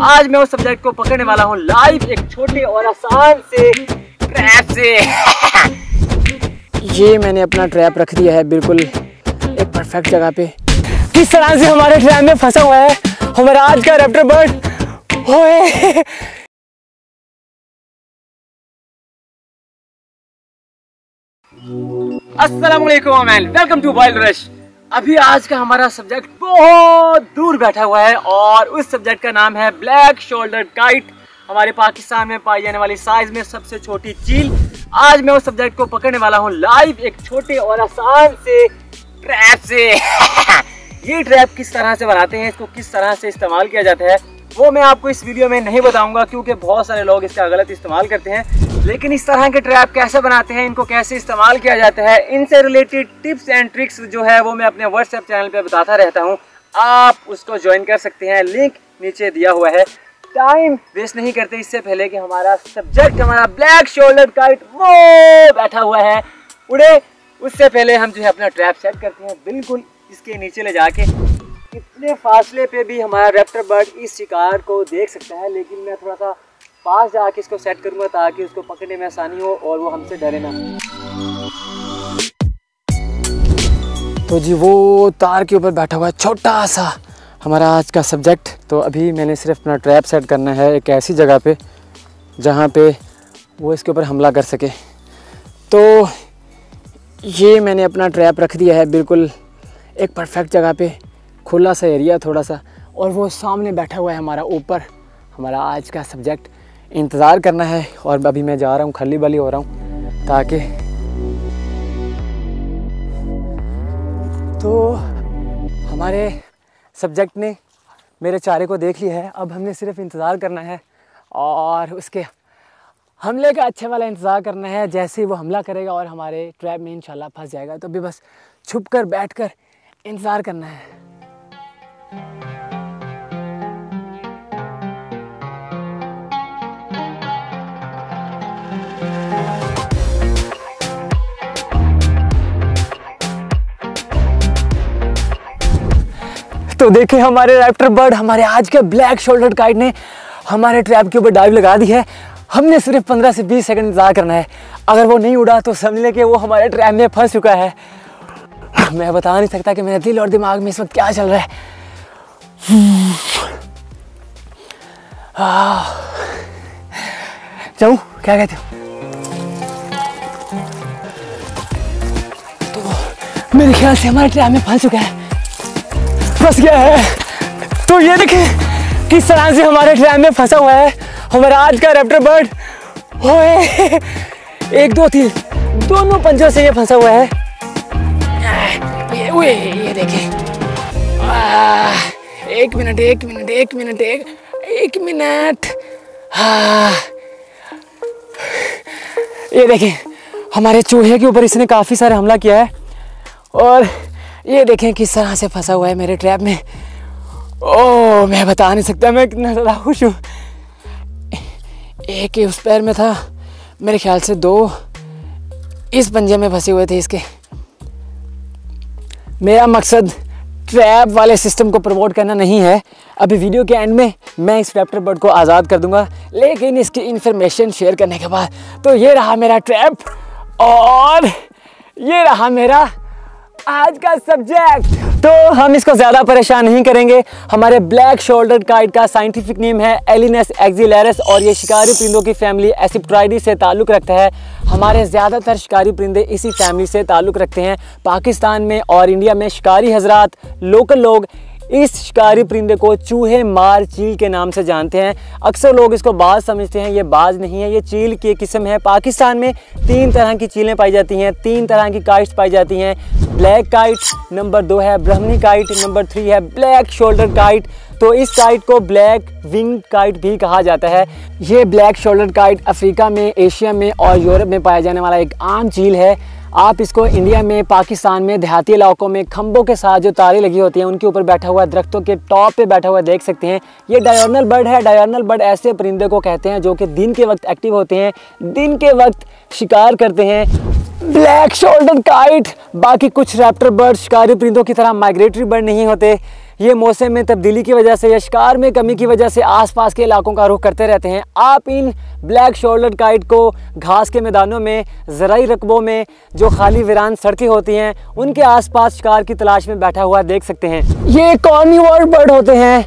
आज मैं उस सब्जेक्ट को पकड़ने वाला हूँ लाइव एक छोटे और आसान से ट्रैप से। ये मैंने अपना ट्रैप रख दिया है बिल्कुल एक परफेक्ट जगह पे। किस तरह से हमारे ट्रैप में फंसा हुआ है हमारा आज का रैप्टर बर्ड। ओए अस्सलामुअलैकुम and welcome to Wild Rush. अभी आज का हमारा सब्जेक्ट बहुत दूर बैठा हुआ है और उस सब्जेक्ट का नाम है ब्लैक शोल्डर्ड काइट, हमारे पाकिस्तान में पाई जाने वाली साइज में सबसे छोटी चील। आज मैं उस सब्जेक्ट को पकड़ने वाला हूँ लाइव एक छोटे और आसान से ट्रैप से। ये ट्रैप किस तरह से बनाते हैं, इसको किस तरह से इस्तेमाल किया जाता है वो मैं आपको इस वीडियो में नहीं बताऊंगा क्योंकि बहुत सारे लोग इसका गलत इस्तेमाल करते हैं। लेकिन इस तरह के ट्रैप कैसे बनाते हैं, इनको कैसे इस्तेमाल किया जाता है, इनसे रिलेटेड टिप्स एंड ट्रिक्स जो है वो मैं अपने व्हाट्सएप चैनल पे बताता रहता हूँ। आप उसको ज्वाइन कर सकते हैं, लिंक नीचे दिया हुआ है। टाइम वेस्ट नहीं करते, इससे पहले कि हमारा सब्जेक्ट हमारा ब्लैक शोल्डर काइट वो बैठा हुआ है उड़े, उससे पहले हम जो है अपना ट्रैप सेट करते हैं बिल्कुल इसके नीचे ले जाके। इतने फासले पे भी हमारा रैप्टर बर्ड इस शिकार को देख सकता है, लेकिन मैं थोड़ा सा पास जाके इसको सेट करूंगा ताकि उसको पकड़ने में आसानी हो और वो हमसे डरे ना। तो जी वो तार के ऊपर बैठा हुआ है छोटा सा हमारा आज का सब्जेक्ट। तो अभी मैंने सिर्फ अपना ट्रैप सेट करना है एक ऐसी जगह पे जहाँ पे वो इसके ऊपर हमला कर सके। तो ये मैंने अपना ट्रैप रख दिया है बिल्कुल एक परफेक्ट जगह पे, खुला सा एरिया थोड़ा सा, और वो सामने बैठा हुआ है हमारा ऊपर हमारा आज का सब्जेक्ट। इंतज़ार करना है और अभी मैं जा रहा हूँ, खली बली हो रहा हूँ ताकि। तो हमारे सब्जेक्ट ने मेरे चारे को देख लिया है, अब हमने सिर्फ इंतज़ार करना है और उसके हमले का अच्छे वाला इंतज़ार करना है। जैसे ही वो हमला करेगा और हमारे ट्रैप में इंशाल्लाह फंस जाएगा, तो अभी बस छुप कर बैठ कर इंतज़ार करना है। तो देखें हमारे रैप्टर बर्ड हमारे आज के ब्लैक शोल्डर काइट ने हमारे ट्रैप के ऊपर डाइव लगा दी है। हमने सिर्फ 15 से 20 सेकंड इंतजार करना है। अगर वो नहीं उड़ा तो समझ लें कि वो हमारे ट्रैप में फंस चुका है। मैं बता नहीं सकता कि मेरे दिल और दिमाग में इस वक्त क्या चल रहा है। जाऊँ, क्या कहते हो? तो मेरे ख्याल से हमारे ट्रैप में फंस चुका है, फंस गया है। तो ये देखें किस तरह से हमारे ट्रैप में फंसा हुआ है हमारा आज का रैप्टर बर्ड। ओए, 1 2 3 दोनों पंजों से ये फंसा हुआ है। ये देखें, 1 मिनट। हाँ, ये देखें हमारे चूहे के ऊपर इसने काफ़ी सारे हमला किया है और ये देखें किस तरह से फंसा हुआ है मेरे ट्रैप में। ओह, मैं बता नहीं सकता मैं कितना ज़्यादा खुश हूँ। एक ही उस पैर में था, मेरे ख्याल से 2 इस पंजे में फंसे हुए थे इसके। मेरा मकसद ट्रैप वाले सिस्टम को प्रमोट करना नहीं है। अभी वीडियो के एंड में मैं इस रैप्टर बर्ड को आज़ाद कर दूंगा, लेकिन इसकी इन्फॉर्मेशन शेयर करने के बाद। तो ये रहा मेरा ट्रैप और ये रहा मेरा आज का सब्जेक्ट। तो हम इसको ज़्यादा परेशान नहीं करेंगे। हमारे ब्लैक शोल्डर काइट का साइंटिफिक नेम है एलिनस एक्जिलेरस और ये शिकारी परिंदों की फैमिली एसिप्ट्राइडी से ताल्लुक़ रखता है। हमारे ज़्यादातर शिकारी परिंदे इसी फैमिली से ताल्लुक़ रखते हैं। पाकिस्तान में और इंडिया में शिकारी हजरात, लोकल लोग इस शिकारी परिंदे को चूहे मार चील के नाम से जानते हैं। अक्सर लोग इसको बाज समझते हैं, ये बाज नहीं है, ये चील की किस्म है। पाकिस्तान में 3 तरह की चीलें पाई जाती हैं, 3 तरह की काइट्स पाई जाती हैं। ब्लैक काइट नंबर 2 है, ब्राह्मणी काइट नंबर 3 है, ब्लैक शोल्डर काइट। तो इस काइट को ब्लैक विंग काइट भी कहा जाता है। ये ब्लैक शोल्डर काइट अफ्रीका में, एशिया में और यूरोप में पाया जाने वाला एक आम चील है। आप इसको इंडिया में, पाकिस्तान में, देहाती इलाकों में खंभों के साथ जो तारे लगी होती हैं उनके ऊपर बैठा हुआ, दरख्तों के टॉप पे बैठा हुआ देख सकते हैं। ये डायर्नल बर्ड है। डायर्नल बर्ड ऐसे परिंदे को कहते हैं जो कि दिन के वक्त एक्टिव होते हैं, दिन के वक्त शिकार करते हैं। ब्लैक शोल्डर्ड काइट बाकी कुछ रैप्टर बर्ड शिकारी परिंदों की तरह माइग्रेटरी बर्ड नहीं होते। ये मौसम में तब्दीली की वजह से या शिकार में कमी की वजह से आसपास के इलाकों का रुख करते रहते हैं। आप इन ब्लैक शोल्डर्ड काइट को घास के मैदानों में, ज़राई रकबों में, जो खाली वीरान सड़कें होती हैं उनके आसपास शिकार की तलाश में बैठा हुआ देख सकते हैं। ये कॉर्निवोर बर्ड होते हैं,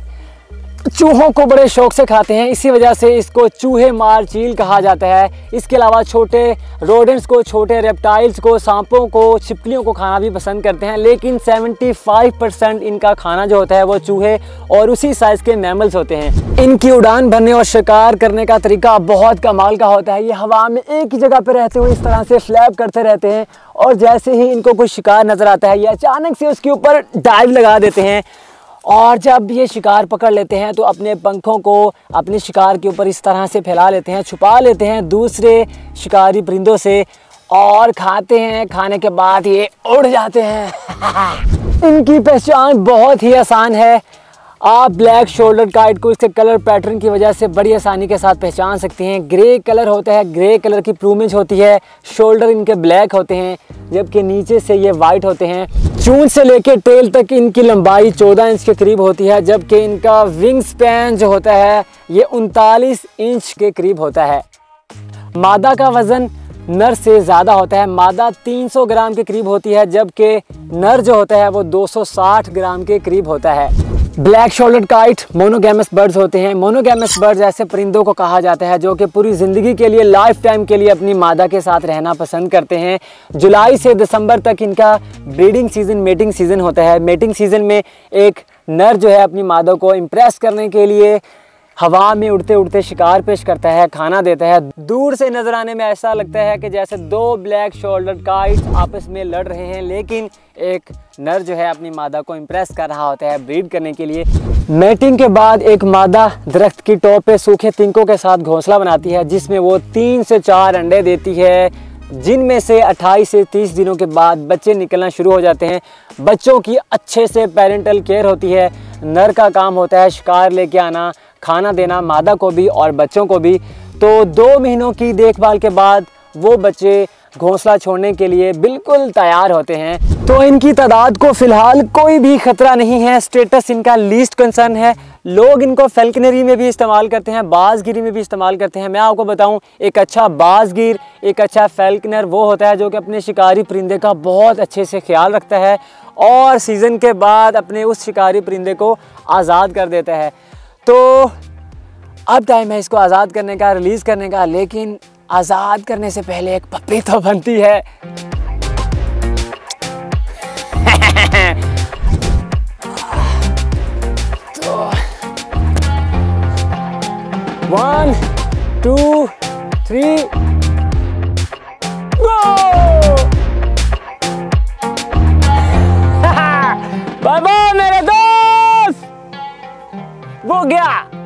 चूहों को बड़े शौक से खाते हैं, इसी वजह से इसको चूहे मार चील कहा जाता है। इसके अलावा छोटे रोडेंट्स को, छोटे रेप्टाइल्स को, सांपों को, छिपकलियों को खाना भी पसंद करते हैं, लेकिन 75% इनका खाना जो होता है वो चूहे और उसी साइज़ के मैमल्स होते हैं। इनकी उड़ान भरने और शिकार करने का तरीका बहुत कमाल का होता है। ये हवा में एक ही जगह पर रहते हुए इस तरह से फ्लैप करते रहते हैं और जैसे ही इनको कोई शिकार नज़र आता है ये अचानक से उसके ऊपर डाइव लगा देते हैं, और जब ये शिकार पकड़ लेते हैं तो अपने पंखों को अपने शिकार के ऊपर इस तरह से फैला लेते हैं, छुपा लेते हैं दूसरे शिकारी परिंदों से और खाते हैं। खाने के बाद ये उड़ जाते हैं। इनकी पहचान बहुत ही आसान है। आप ब्लैक शोल्डर काइट को इसके कलर पैटर्न की वजह से बड़ी आसानी के साथ पहचान सकते हैं। ग्रे कलर होता है, ग्रे कलर की प्लूमेज होती है, शोल्डर इनके ब्लैक होते हैं जबकि नीचे से ये वाइट होते हैं। चूंच से लेकर टेल तक इनकी लंबाई 14 इंच के करीब होती है, जबकि इनका विंग स्पैन जो होता है ये 39 इंच के करीब होता है। मादा का वज़न नर से ज़्यादा होता है, मादा 300 ग्राम के करीब होती है जबकि नर जो होता है वो 260 ग्राम के करीब होता है। Black shouldered kite monogamous birds होते हैं। मोनोगैमस बर्ड्स ऐसे परिंदों को कहा जाता है जो कि पूरी ज़िंदगी के लिए, लाइफ टाइम के लिए अपनी मादा के साथ रहना पसंद करते हैं। जुलाई से दिसंबर तक इनका ब्रीडिंग सीज़न, मेटिंग सीज़न होता है। मेटिंग सीज़न में एक नर जो है अपनी मादा को इम्प्रेस करने के लिए हवा में उड़ते उड़ते शिकार पेश करता है, खाना देता है। दूर से नज़र आने में ऐसा लगता है कि जैसे दो ब्लैक शोल्डर्ड काइट्स आपस में लड़ रहे हैं, लेकिन एक नर जो है अपनी मादा को इम्प्रेस कर रहा होता है ब्रीड करने के लिए। मेटिंग के बाद एक मादा दरख्त की टॉप पे सूखे तिनकों के साथ घोंसला बनाती है जिसमें वो 3 से 4 अंडे देती है, जिनमें से 28 से 30 दिनों के बाद बच्चे निकलना शुरू हो जाते हैं। बच्चों की अच्छे से पेरेंटल केयर होती है। नर का काम होता है शिकार लेके आना, खाना देना, मादा को भी और बच्चों को भी। तो 2 महीनों की देखभाल के बाद वो बच्चे घोंसला छोड़ने के लिए बिल्कुल तैयार होते हैं। तो इनकी तादाद को फ़िलहाल कोई भी ख़तरा नहीं है। स्टेटस इनका लीस्ट कंसर्न है। लोग इनको फैल्कनरी में भी इस्तेमाल करते हैं, बाज़गिरी में भी इस्तेमाल करते हैं। मैं आपको बताऊं, एक अच्छा बाज़गिर, एक अच्छा फैल्कनर वो होता है जो कि अपने शिकारी परिंदे का बहुत अच्छे से ख्याल रखता है और सीज़न के बाद अपने उस शिकारी परिंदे को आज़ाद कर देता है। तो अब टाइम है इसको आज़ाद करने का, रिलीज़ करने का, लेकिन आज़ाद करने से पहले एक पप्पी तो बनती है। तो 1 2 3 गो, बाय बाय मेरे दोस्त, वो गया।